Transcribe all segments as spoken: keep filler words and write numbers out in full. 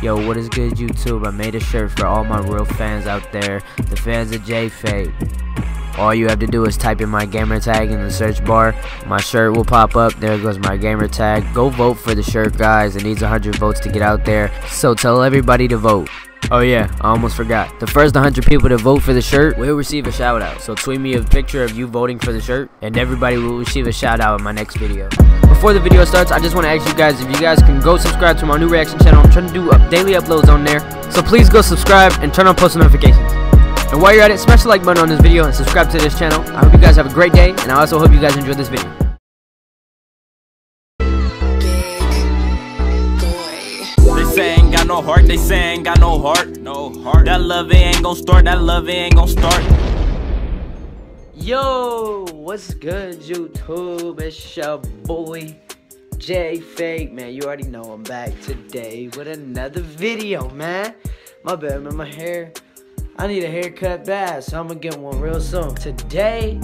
Yo, what is good, YouTube? I made a shirt for all my real fans out there, the fans of JFade. All you have to do is type in my gamer tag in the search bar. My shirt will pop up. There goes my gamer tag. Go vote for the shirt, guys. It needs one hundred votes to get out there, so tell everybody to vote. Oh yeah, I almost forgot. The first one hundred people to vote for the shirt will receive a shout out. So tweet me a picture of you voting for the shirt, and everybody will receive a shout out in my next video. Before the video starts, I just want to ask you guys if you guys can go subscribe to my new reaction channel. I'm trying to do up daily uploads on there, so please go subscribe and turn on post notifications. And while you're at it, smash the like button on this video and subscribe to this channel. I hope you guys have a great day, and I also hope you guys enjoyed this video. No heart, they saying got no heart, no heart. That love it ain't gon' start, that love it ain't gon' start. Yo, what's good, YouTube? It's your boy JFade. Man, you already know I'm back today with another video, man. My bad, man, my hair. I need a haircut bad, so I'm gonna get one real soon. Today,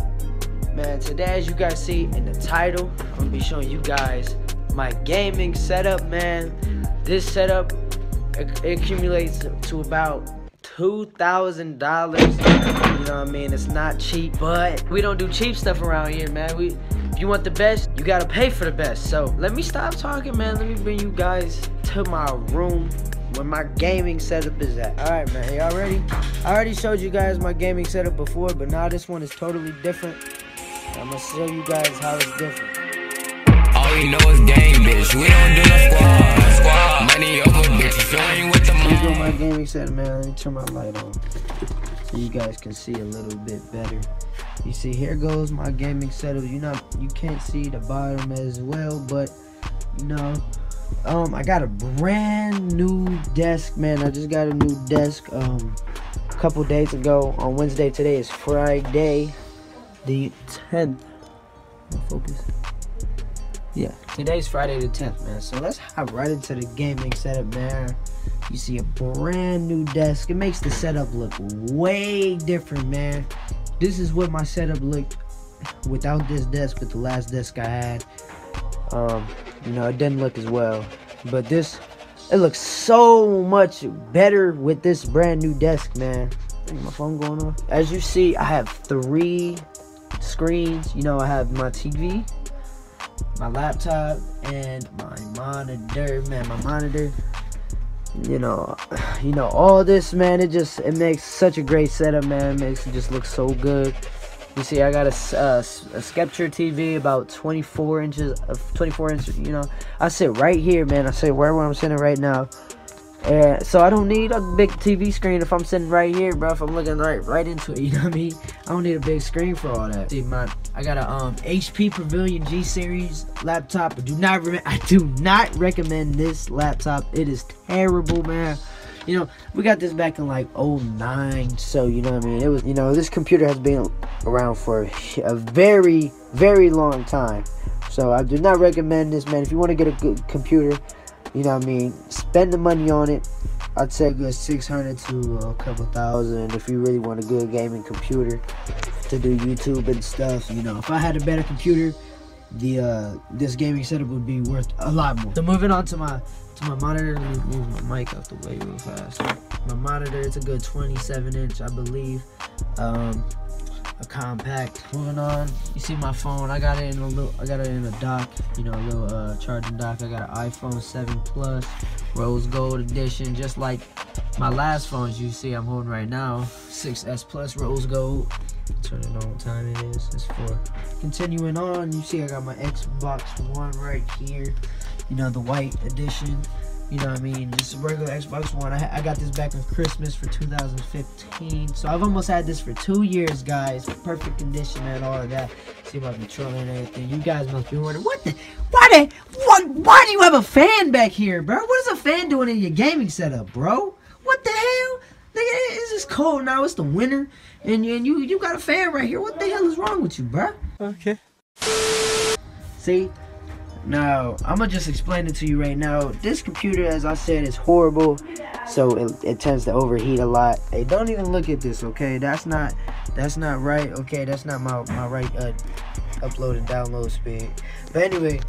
man, today, as you guys see in the title, I'm gonna be showing you guys my gaming setup, man. This setup, it accumulates to about two thousand dollars. You know what I mean? It's not cheap, but we don't do cheap stuff around here, man. We, if you want the best, you gotta pay for the best. So let me stop talking, man. Let me bring you guys to my room where my gaming setup is at. All right, man. Y'all ready? I already showed you guys my gaming setup before, but now this one is totally different. I'm gonna show you guys how it's different. All we know is game, bitch. We don't do no squad. Money over bitches, you ain't with the money. Here's my gaming set, man. Let me turn my light on so you guys can see a little bit better. You see, here goes my gaming setup. You know, you can't see the bottom as well, but you know, um, I got a brand new desk, man. I just got a new desk um a couple days ago on Wednesday. Today is Friday, the tenth. Focus. Yeah, today's Friday the tenth, man. So let's hop right into the gaming setup, man. You see a brand new desk. It makes the setup look way different, man. This is what my setup looked without this desk, with the last desk I had. Um, you know, it didn't look as well. But this, it looks so much better with this brand new desk, man. I think my phone going off. As you see, I have three screens. You know, I have my T V, my laptop, and my monitor, man. My monitor, you know, you know all this, man. It just it makes such a great setup, man. It makes it just look so good. You see, I got a, uh, a Scepter T V, about twenty-four inches of twenty-four inches. You know, I sit right here, man. I sit wherever I'm sitting right now, and so I don't need a big T V screen if I'm sitting right here, bro. If I'm looking right right into it, you know what I mean? I don't need a big screen for all that. See, my I got a um H P Pavilion G series laptop. I do not I do not recommend this laptop. It is terrible, man. You know, we got this back in like oh nine, so you know what I mean? It was, you know, this computer has been around for a very very long time. So I do not recommend this, man. If you want to get a good computer, you know what I mean, spend the money on it. I'd say a good six hundred to a couple thousand if you really want a good gaming computer to do YouTube and stuff. You know, if I had a better computer, the uh, this gaming setup would be worth a lot more. So moving on to my to my monitor. Let me move my mic out the way real fast. My monitor, it's a good twenty-seven inch, I believe. Um, a compact. Moving on, you see my phone. I got it in a little. I got it in a dock. You know, a little uh, charging dock. I got an iPhone seven plus, rose gold edition, just like my last phones. You see, I'm holding right now, six S plus, rose gold. Turn it on. What time it is? It's four. Continuing on, you see, I got my Xbox One right here. You know, the white edition. You know what I mean? Just a regular Xbox One. I, I got this back on Christmas for two thousand fifteen. So I've almost had this for two years, guys. Perfect condition and all of that. See my controller and everything. You guys must be wondering, what the? Why the? Why, why do you have a fan back here, bro? What is a fan doing in your gaming setup, bro? What the hell? Nigga, it's just cold now. It's the winter. And, and you, you got a fan right here. What the hell is wrong with you, bro? Okay. See? Now, I'm going to just explain it to you right now. This computer, as I said, is horrible. So, it, it tends to overheat a lot. Hey, don't even look at this, okay? That's not that's not right, okay? That's not my, my right uh, upload and download speed. But anyway,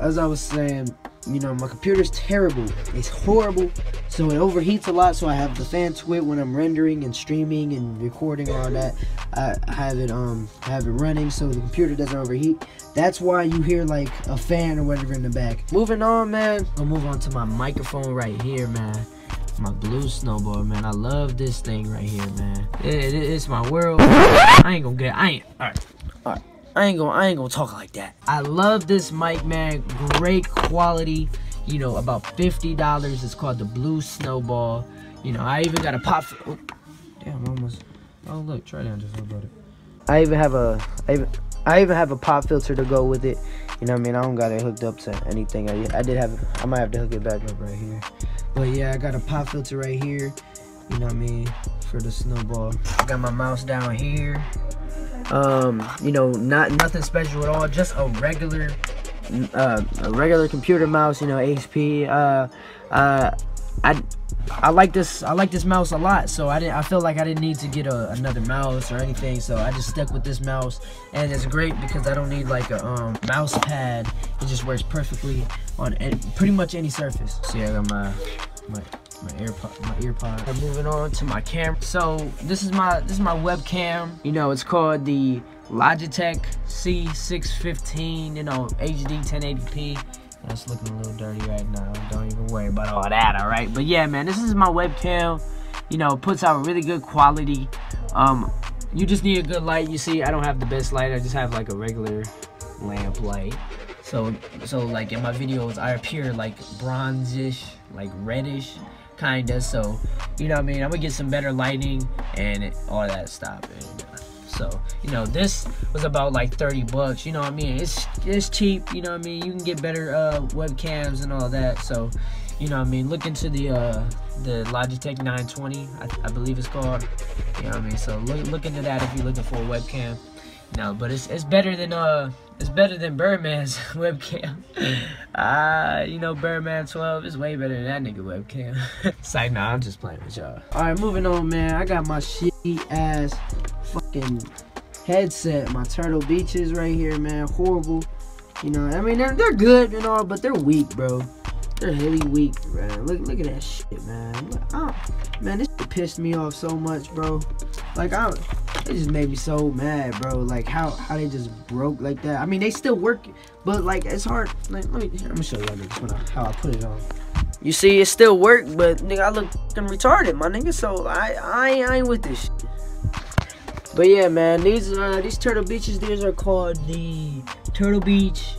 as I was saying, you know, my computer's terrible. It's horrible. So it overheats a lot, so I have the fan to it when I'm rendering and streaming and recording all that. I have it um I have it running so the computer doesn't overheat. That's why you hear like a fan or whatever in the back. Moving on, man. I'll move on to my microphone right here, man. My Blue Snowball, man. I love this thing right here, man. It, it, it's my world. I ain't gonna get. I ain't. All right. All right. I ain't gonna. I ain't gonna talk like that. I love this mic, man. Great quality. You know, about fifty dollars. It's called the Blue Snowball. You know, I even got a pop. Oh, damn, almost. Oh look, try down just a little bit. I even have a. I even, I even have a pop filter to go with it. You know what I mean? I don't got it hooked up to anything. I, I did have. I might have to hook it back up right here. But yeah, I got a pop filter right here. You know what I mean? For the Snowball. I got my mouse down here. Um, you know, not nothing special at all. Just a regular, uh, a regular computer mouse. You know, H P. Uh, uh, I, I like this. I like this mouse a lot. So I didn't. I feel like I didn't need to get a, another mouse or anything. So I just stuck with this mouse, and it's great because I don't need like a um mouse pad. It just works perfectly on any, pretty much any surface. See, I got my my my AirPod. My AirPod. I'm moving on to my camera. So this is my this is my webcam. You know, it's called the Logitech C six fifteen. You know, H D ten eighty p. That's looking a little dirty right now. Don't even worry about all that, all right? But yeah, man, this is my webcam. You know, it puts out really good quality. Um, you just need a good light. You see, I don't have the best light. I just have like a regular lamp light. So, so like in my videos, I appear like bronzish, like reddish, kinda. So, you know what I mean? I'm gonna get some better lighting and it, all that stuff. And, uh, So, you know, this was about like thirty bucks, you know what I mean? It's it's cheap, you know what I mean? You can get better uh, webcams and all that. So, you know what I mean? Look into the uh, the Logitech nine twenty, I, I believe it's called. You know what I mean? So look, look into that if you're looking for a webcam. No, but it's it's better than uh it's better than Birdman's webcam. Uh, you know, Birdman twelve is way better than that nigga webcam. It's like, nah, I'm just playing with y'all. All right, moving on, man. I got my shitty ass fucking headset. My Turtle Beaches right here, man. Horrible. You know, I mean, they're they're good and all, but they're weak, bro. They're really weak, man. Look, look at that shit, man. Look, oh, man, this shit pissed me off so much, bro. Like, I, it just made me so mad, bro. Like, how how they just broke like that. I mean, they still work, but like, it's hard. Like, let me, here, I'm gonna show y'all niggas how I put it on. You see, it still worked, but nigga, I look fucking retarded, my nigga. So I, I, I ain't with this shit. But yeah, man, these uh, these Turtle Beaches, these are called the Turtle Beach.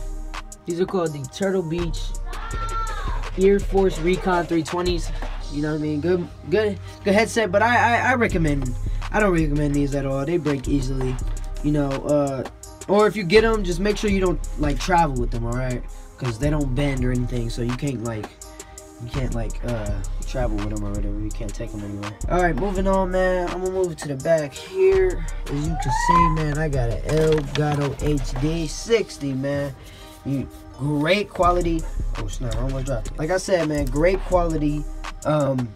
These are called the Turtle Beach Air Force Recon three twenties. You know what I mean? Good, good, good headset. But I, I, I recommend. I don't recommend these at all. They break easily. You know, uh, or if you get them, just make sure you don't like travel with them. All right, because they don't bend or anything, so you can't like, you can't like uh, travel with them or whatever. You can't take them anywhere. All right, moving on, man. I'm gonna move to the back here. As you can see, man, I got an Elgato H D sixty, man. You. Great quality. Oh snap! I almost dropped it. Like I said, man, great quality. Um,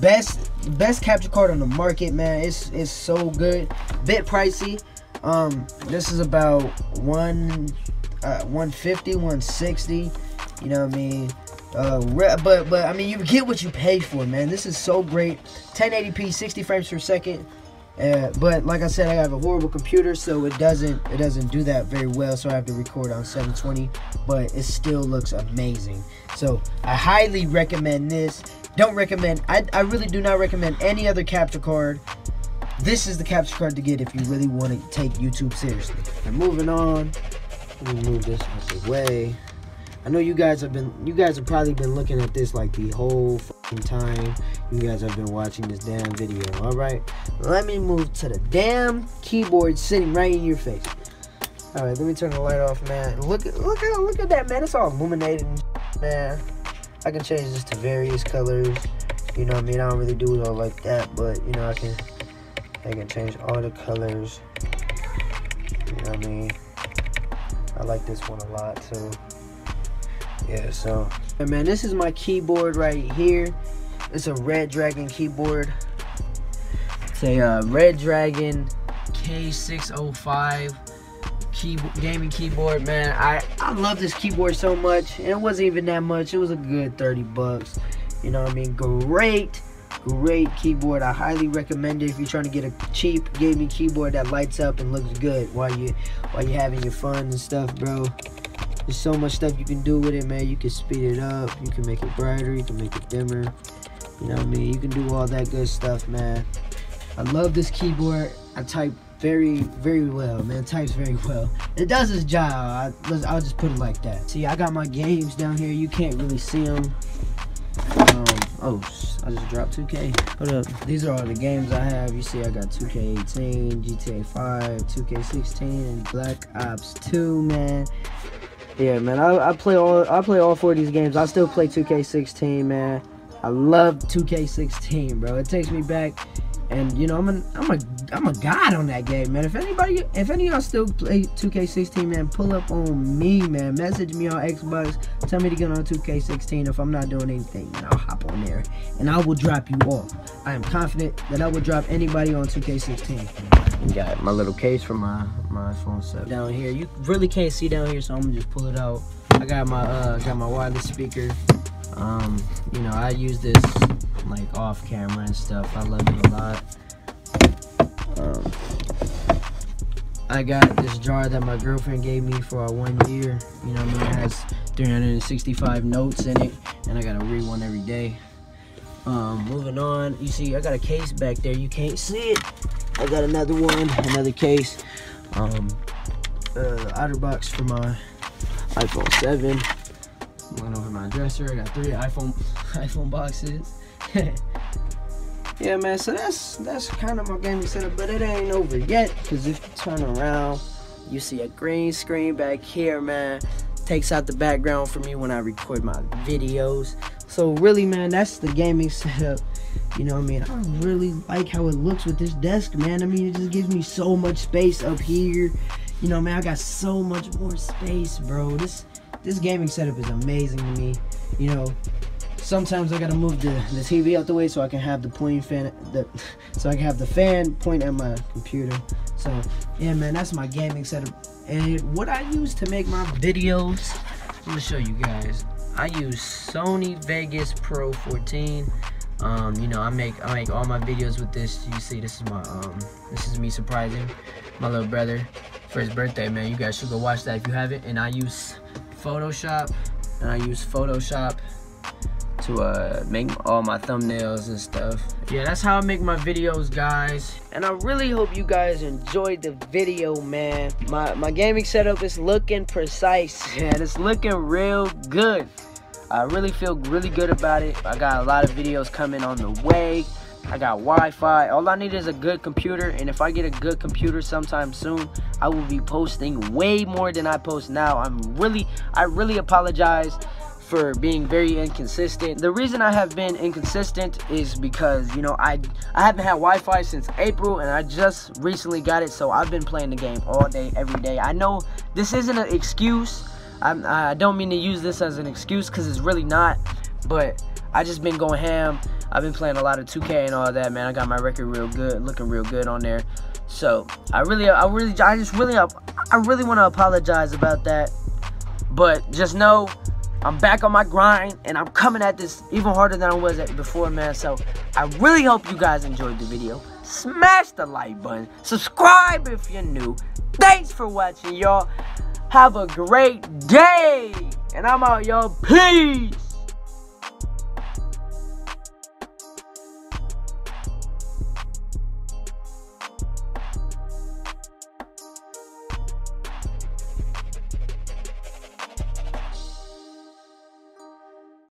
best best capture card on the market, man. It's it's so good. Bit pricey. Um, this is about one uh, one fifty, one sixty. You know what I mean? Uh, but but I mean, you get what you pay for, man. This is so great. ten eighty p, sixty frames per second. Uh, but like I said, I have a horrible computer, so it doesn't it doesn't do that very well. So I have to record on seven twenty, but it still looks amazing. So I highly recommend this. Don't recommend. I I really do not recommend any other capture card. This is the capture card to get if you really want to take YouTube seriously. And moving on, let me move this out of the way. I know you guys have been you guys have probably been looking at this like the whole fucking time. You guys have been watching this damn video. All right, let me move to the damn keyboard sitting right in your face. All right, let me turn the light off, man. Look at look at look at that, man. It's all illuminated, man. I can change this to various colors. You know what I mean? I don't really do it all like that, but you know I can I can change all the colors. You know what I mean? I like this one a lot too. Yeah, so and man, this is my keyboard right here. It's a Red Dragon keyboard. It's a uh, Red Dragon K six oh five keyboard, gaming keyboard, man. I I love this keyboard so much. And it wasn't even that much. It was a good thirty bucks. You know what I mean? Great, great keyboard. I highly recommend it if you're trying to get a cheap gaming keyboard that lights up and looks good while you while you're having your fun and stuff, bro. There's so much stuff you can do with it, man. You can speed it up, you can make it brighter, you can make it dimmer. You know what I mean? You can do all that good stuff, man. I love this keyboard. I type very, very well, man. Types very well. It does its job. I, let's, I'll just put it like that. See, I got my games down here. You can't really see them. Um, oh, I just dropped two K. Hold up. These are all the games I have. You see, I got two K eighteen, G T A five, two K sixteen, and Black Ops two, man. Yeah, man. I, I play all. I play all four of these games. I still play two K sixteen, man. I love two K sixteen, bro. It takes me back. And you know, I'm a, I'm a, I'm a god on that game, man. If anybody, if any of y'all still play two K sixteen, man, pull up on me, man. Message me on Xbox. Tell me to get on two K sixteen. If I'm not doing anything, man, I'll hop on there and I will drop you off. I am confident that I will drop anybody on two K sixteen. Got my little case for my my iPhone seven down here. You really can't see down here, so I'm gonna just pull it out. I got my uh, got my wireless speaker. Um, you know, I use this like off camera and stuff. I love it a lot. Um, I got this jar that my girlfriend gave me for our one year. You know what I mean? It has three hundred sixty-five notes in it, and I gotta read one every day. Um, moving on, you see, I got a case back there. You can't see it. I got another one, another case. Um, uh, OtterBox for my iPhone seven. Went over my dresser. I got three iPhone iPhone boxes. Yeah, man, so that's that's kind of my gaming setup, but it ain't over yet, because if you turn around, you see a green screen back here, man. Takes out the background for me when I record my videos. So really, man, that's the gaming setup. You know what I mean? I really like how it looks with this desk, man. I mean, it just gives me so much space up here. You know, man, I got so much more space, bro. This this gaming setup is amazing to me, you know. Sometimes I gotta move the, the T V out the way so I can have the point fan, the, so I can have the fan point at my computer. So yeah, man, that's my gaming setup. And what I use to make my videos, I'm gonna show you guys. I use Sony Vegas Pro fourteen. Um, you know, I make I make all my videos with this. You see, this is my um, this is me surprising my little brother for his birthday, man. You guys should go watch that if you haven't. And I use Photoshop, and I use Photoshop. to uh, make all my thumbnails and stuff. Yeah, that's how I make my videos, guys. And I really hope you guys enjoyed the video, man. My, my gaming setup is looking precise, and it's looking real good. I really feel really good about it. I got a lot of videos coming on the way. I got Wi-Fi. All I need is a good computer, and if I get a good computer sometime soon, I will be posting way more than I post now. I'm really, I really apologize for being very inconsistent. The reason I have been inconsistent is because, you know, I I haven't had Wi-Fi since April, and I just recently got it, so I've been playing the game all day, every day. I know this isn't an excuse. I'm, I don't mean to use this as an excuse, because it's really not, but I just been going ham. I've been playing a lot of two K and all that, man. I got my record real good, looking real good on there. So, I really, I really, I just really, I, I really want to apologize about that, but just know, I'm back on my grind, and I'm coming at this even harder than I was at before, man. So I really hope you guys enjoyed the video. Smash the like button. Subscribe if you're new. Thanks for watching, y'all. Have a great day. And I'm out, y'all. Peace.